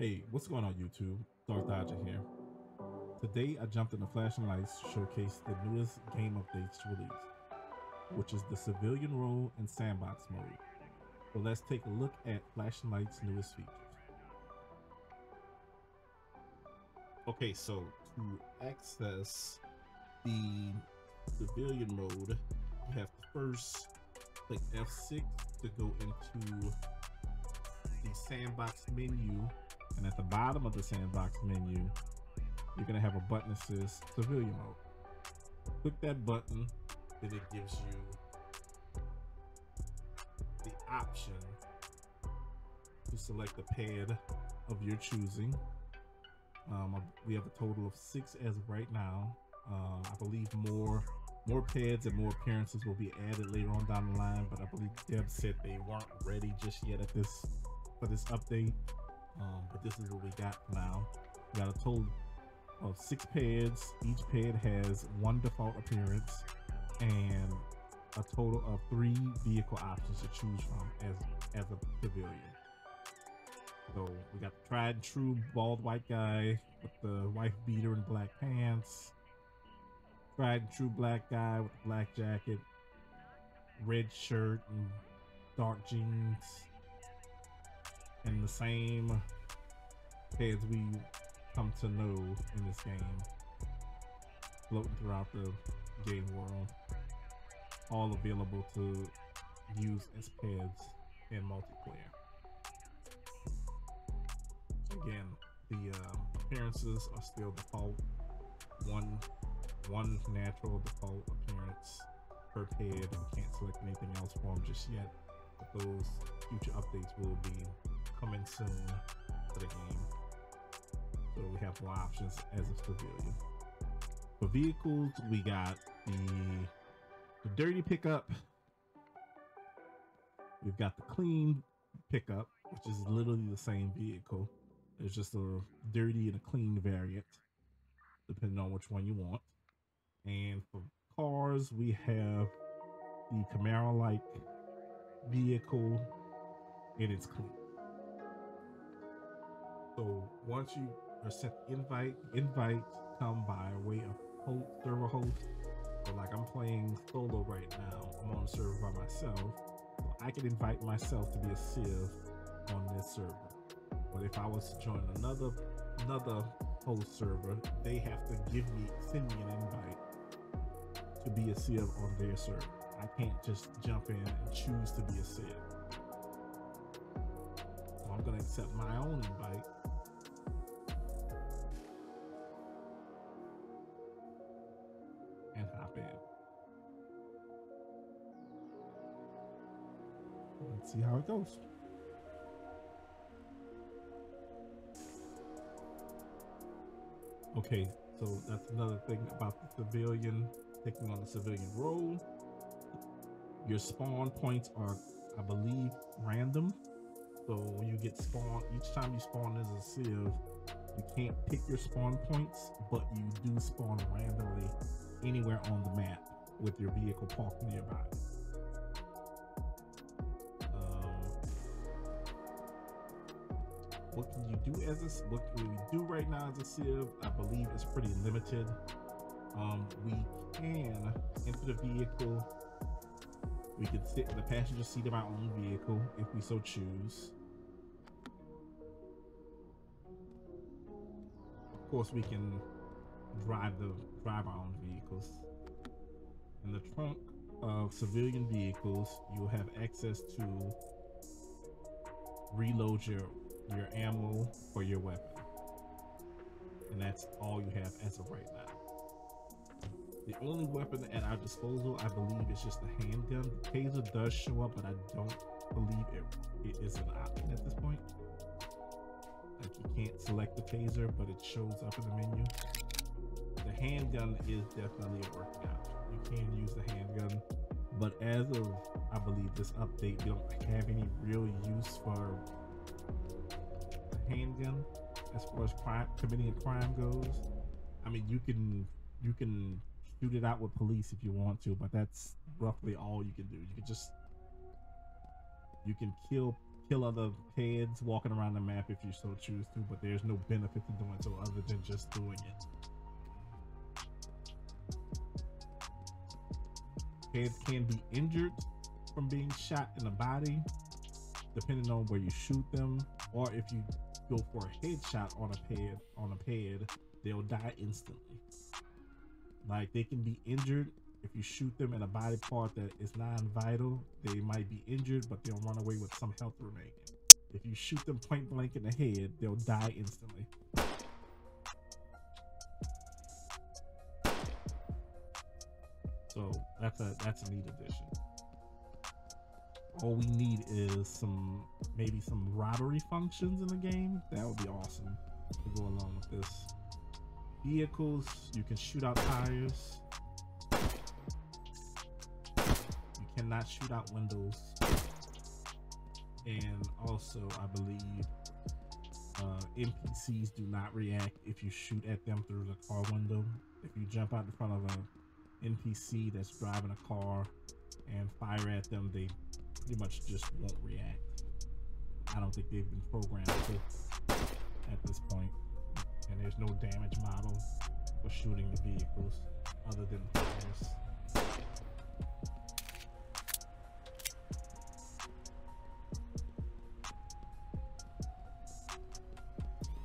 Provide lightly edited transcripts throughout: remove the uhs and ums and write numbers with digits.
Hey, what's going on YouTube? Dark Dodger here. Today I jumped in the Flashing Lights showcase the newest game updates released, which is the civilian role and sandbox mode. But let's take a look at Flashing Lights' newest features. Okay, so to access the civilian mode, you have to first click F6 to go into the sandbox menu. And at the bottom of the sandbox menu, you're gonna have a button that says civilian mode. Click that button, then it gives you the option to select the pad of your choosing. We have a total of 6 as of right now. I believe more pads and more appearances will be added later on down the line, but I believe Deb said they weren't ready just yet at this for this update. But this is what we got now. We got a total of 6 pads. Each pad has 1 default appearance and a total of 3 vehicle options to choose from as a civilian. So we got the tried and true bald white guy with the wife beater and black pants, tried and true black guy with the black jacket, red shirt and dark jeans, and the same heads we come to know in this game, floating throughout the game world, all available to use as pads in multiplayer. Again, the appearances are still default, one natural default appearance per pad. You can't select anything else for them just yet, but those future updates will be coming soon to the game, so we have more options as a civilian. For vehicles, we got the dirty pickup, we've got the clean pickup, which is literally the same vehicle. There's just a dirty and a clean variant depending on which one you want. And for cars, we have the Camaro like vehicle, and it's clean. So once you are sent invites come by way of server host. So like I'm playing solo right now, I'm on a server by myself. So I can invite myself to be a civ on this server. But if I was to join another host server, they have to send me an invite to be a civ on their server. I can't just jump in and choose to be a civ. So I'm gonna accept my own invite. Let's see how it goes. Okay, so that's another thing about the civilian, taking on the civilian role. Your spawn points are, I believe, random. So when you get spawned, each time you spawn as a civ, you can't pick your spawn points, but you do spawn randomly anywhere on the map with your vehicle parked nearby. What can you do as a, what can we do right now as a civ? I believe it's pretty limited. We can enter the vehicle. We can sit in the passenger seat of our own vehicle if we so choose. Of course, we can drive our own vehicles. In the trunk of civilian vehicles, you'll have access to reload your ammo for your weapon, and that's all you have as of right now. The only weapon at our disposal, I believe, is just the handgun. The taser does show up, but I don't believe it is an option at this point. Like, you can't select the taser, but it shows up in the menu. The handgun is definitely a working option. You can use the handgun, but as of, I believe, this update, we don't have any real use for a handgun as far as committing a crime goes. I mean, you can shoot it out with police if you want to, but that's roughly all you can do. You can kill kill other heads walking around the map if you so choose to, but there's no benefit to doing so other than just doing it. Heads can be injured from being shot in the body, depending on where you shoot them, or if you go for a headshot on a pad, they'll die instantly. Like, they can be injured if you shoot them in a body part that is non-vital. They might be injured, but they'll run away with some health remaining. If you shoot them point blank in the head, they'll die instantly. So that's a neat addition. All we need is maybe some robbery functions in the game. That would be awesome to go along with this. Vehicles, you can shoot out tires. You cannot shoot out windows. And also, I believe NPCs do not react if you shoot at them through the car window. If you jump out in front of an NPC that's driving a car and fire at them, they pretty much just won't react. I don't think they've been programmed to at this point. And there's no damage model for shooting the vehicles other than fires.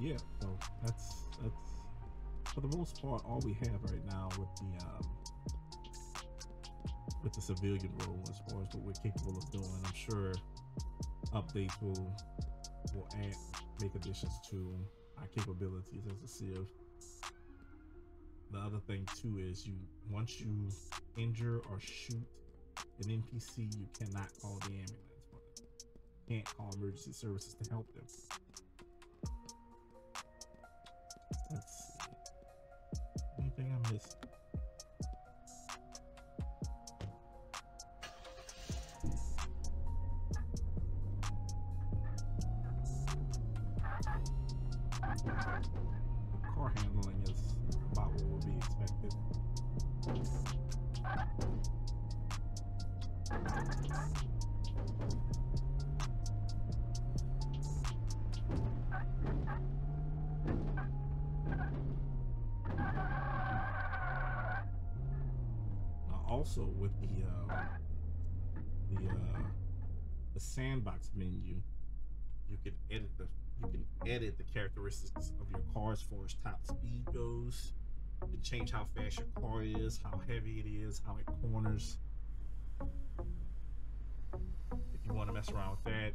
Yeah, so that's for the most part all we have right now with the civilian role as far as what we're capable of doing. I'm sure updates will add, make additions to our capabilities as a Civ. The other thing too is once you injure or shoot an NPC, you cannot call the ambulance. You can't call emergency services to help them. Let's see. Anything I missed? Car handling is about what would be expected. Now also with the sandbox menu, you can edit the characteristics of your car as far as top speed goes. You can change how fast your car is, how heavy it is, how it corners. If you want to mess around with that,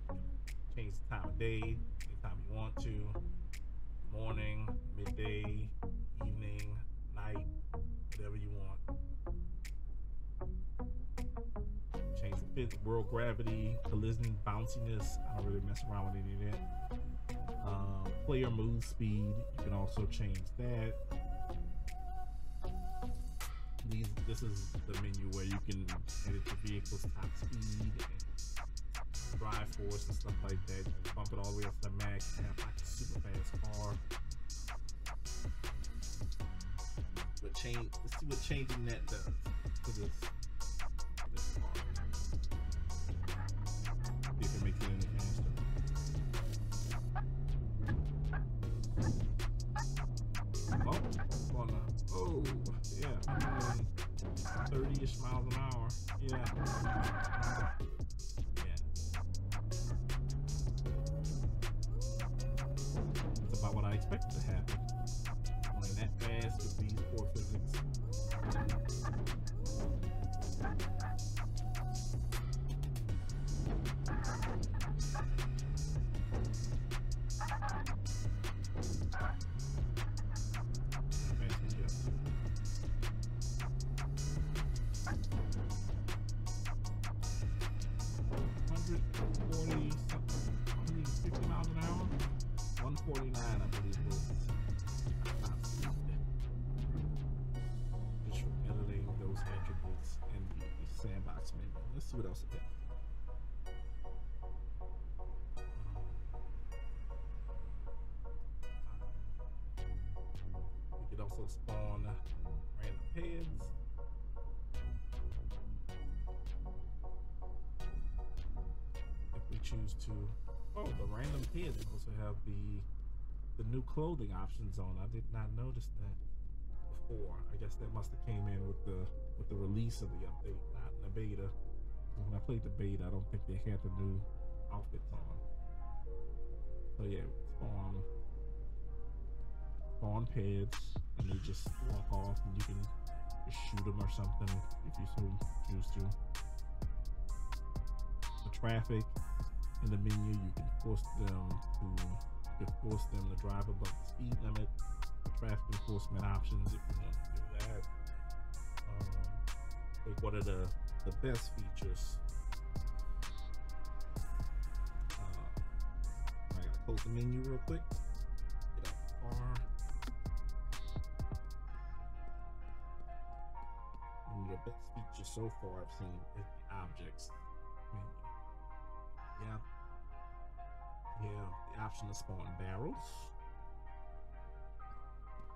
change the time of day, anytime you want to. Morning, midday, evening, night, whatever you want. Change the fifth, world gravity, collision, bounciness. I don't really mess around with any of that. Player move speed, you can also change that. This is the menu where you can edit your vehicle's top speed and drive force and stuff like that. You can bump it all the way up to the max and have like a super fast car. Let's see what changing that does to this car. You can make it in the game. Oh, yeah, 30-ish miles an hour, yeah. That's about what I expected to happen. Going that fast with these poor physics. Let's see what else it did. We could also spawn random heads. If we choose choose to. Oh, the random kids also have the new clothing options on. I did not notice that before. I guess that must have came in with the release of the update, not in the beta. When I played the beta, I don't think they had the new outfits on. So yeah, spawn pads, and they just walk off, and you can just shoot them or something if you so choose to. The traffic in the menu, you can force them to drive above the speed limit. The traffic enforcement options, if you want to do that. I think one of the best features. I gotta close the menu real quick. Get out the car. One of the best features so far I've seen is the objects menu. Yeah, the option to spawn barrels,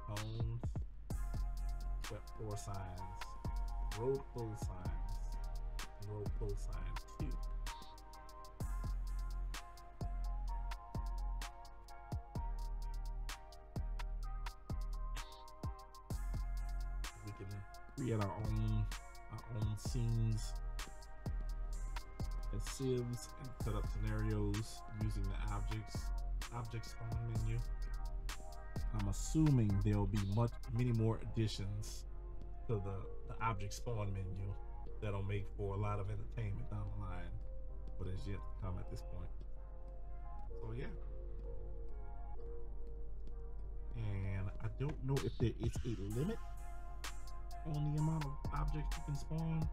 cones, wet floor signs, road closed signs. Road closed signs too. We can create our own scenes and sieves and set up scenarios using the objects on the menu. I'm assuming there'll be many more additions to the object spawn menu that'll make for a lot of entertainment down the line, but it's yet to come at this point. So yeah, and I don't know if there is a limit on the amount of objects you can spawn.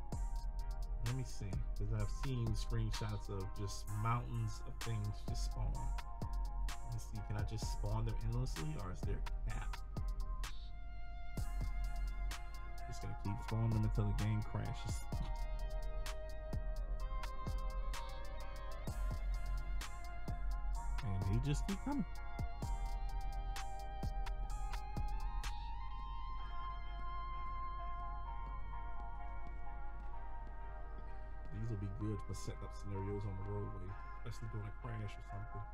Let me see, because I've seen screenshots of just mountains of things just spawn. Let me see, can I just spawn them endlessly, or is there a cap? Just gonna keep spawning them until the game crashes. And they just keep coming. These will be good for setting up scenarios on the roadway, especially during a crash or something.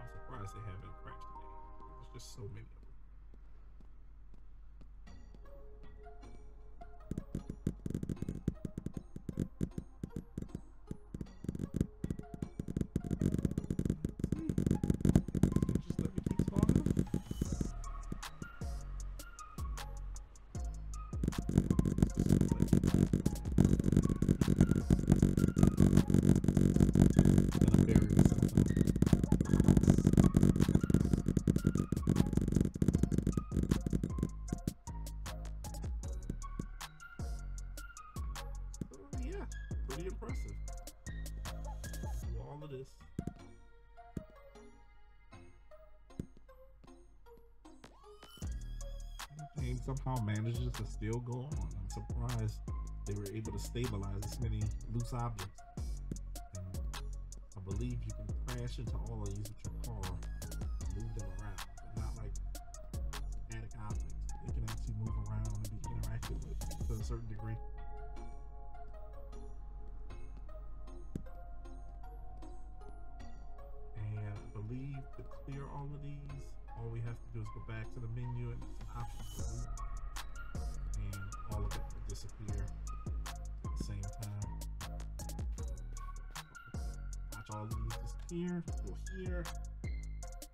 I'm surprised they haven't crashed today. There's just so many of them. Somehow manages to still go on. I'm surprised they were able to stabilize this many loose objects. And I believe you can crash into all of these with your car and move them around. They're not like static objects. They can actually move around and be interacted with to a certain degree. And I believe to clear all of these, all we have to do is go back to the menu and there's an option for loot, and all of it will disappear at the same time. Watch all of these disappear, go here,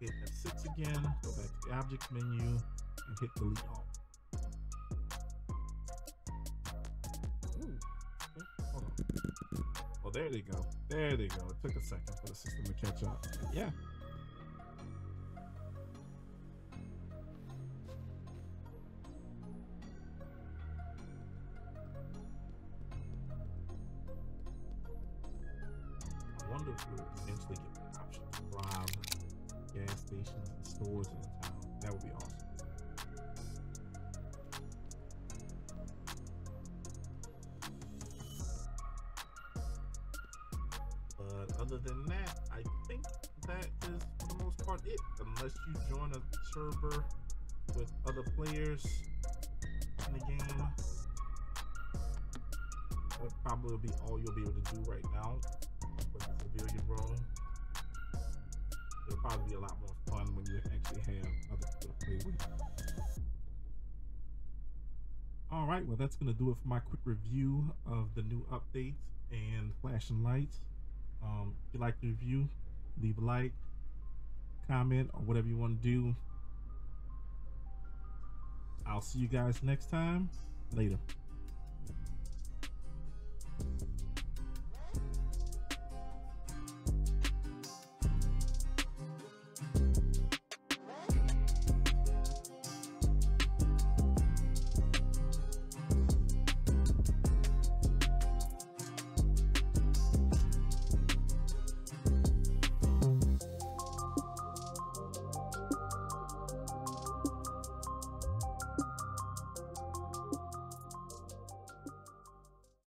hit F6 again, go back to the object menu, and hit delete all. Ooh, hold on. Well, there they go. There they go. It took a second for the system to catch up. But yeah. Eventually get the option to rob gas stations and stores in the town. That would be awesome. But other than that, I think that is for the most part it. Unless you join a server with other players in the game. would probably be all you'll be able to do right now with the civilian role. It'll probably be a lot more fun when you actually have other people to play with. Alright, well that's going to do it for my quick review of the new update and Flashing Lights. If you like the review, leave a like, comment, or whatever you want to do. I'll see you guys next time. Later.